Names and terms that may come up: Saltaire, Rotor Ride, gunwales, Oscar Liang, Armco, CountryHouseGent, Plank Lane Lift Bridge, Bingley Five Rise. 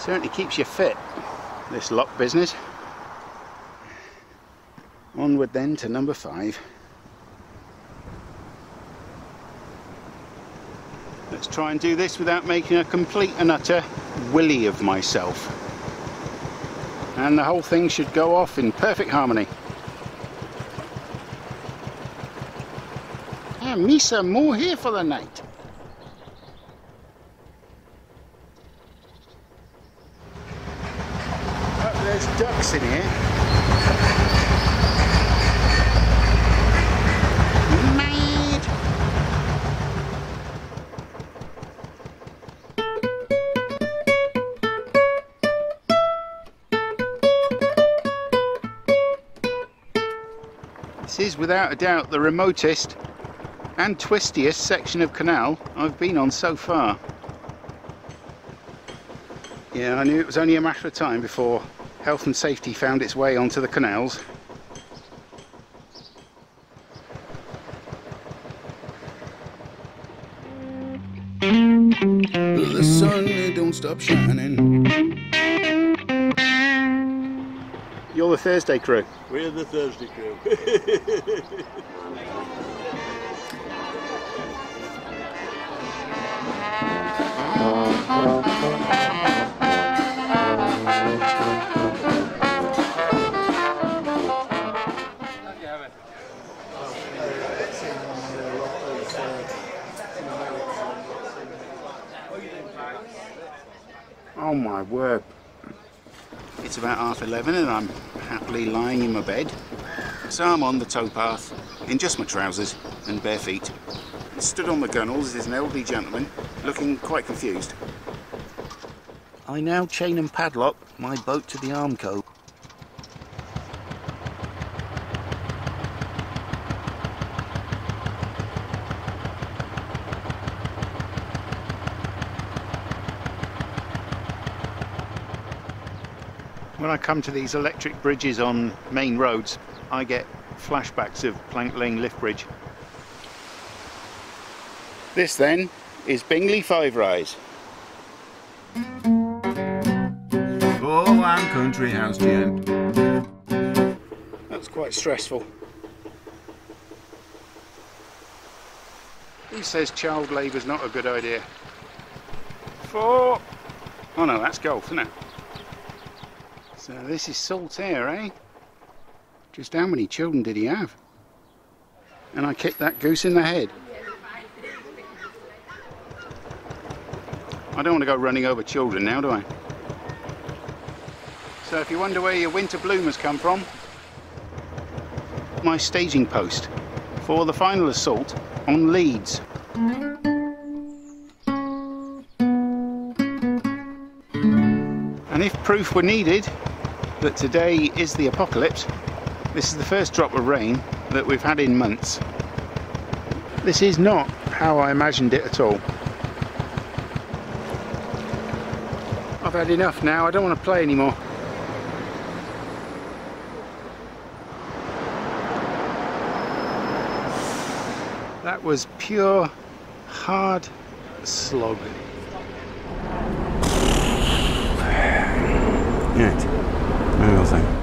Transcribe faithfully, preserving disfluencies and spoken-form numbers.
Certainly keeps you fit, this lock business. Onward then to number five. Let's try and do this without making a complete and utter willy of myself. And the whole thing should go off in perfect harmony. And me some more here for the night. Up oh, there's ducks in here. This is without a doubt the remotest and twistiest section of canal I've been on so far. Yeah, I knew it was only a matter of time before health and safety found its way onto the canals. The sun, it don't stop shining. You're the Thursday crew. We're the Thursday crew. Oh my word. It's about half eleven and I'm happily lying in my bed. So I'm on the towpath, in just my trousers and bare feet. Stood on the gunwales is an elderly gentleman, looking quite confused. I now chain and padlock my boat to the Armco. When I come to these electric bridges on main roads, I get flashbacks of Plank Lane Lift Bridge. This then is Bingley Five Rise. Oh, I'm country house gent. That's quite stressful. Who says child labour's not a good idea? Four. Oh no, that's golf, isn't it? So this is Saltaire, eh? Just how many children did he have? And I kicked that goose in the head. I don't want to go running over children now, do I? So if you wonder where your winter bloomers come from, my staging post for the final assault on Leeds. And if proof were needed that today is the apocalypse, this is the first drop of rain that we've had in months. This is not how I imagined it at all. I've had enough now, I don't want to play anymore. That was pure, hard slog. Right. There we go.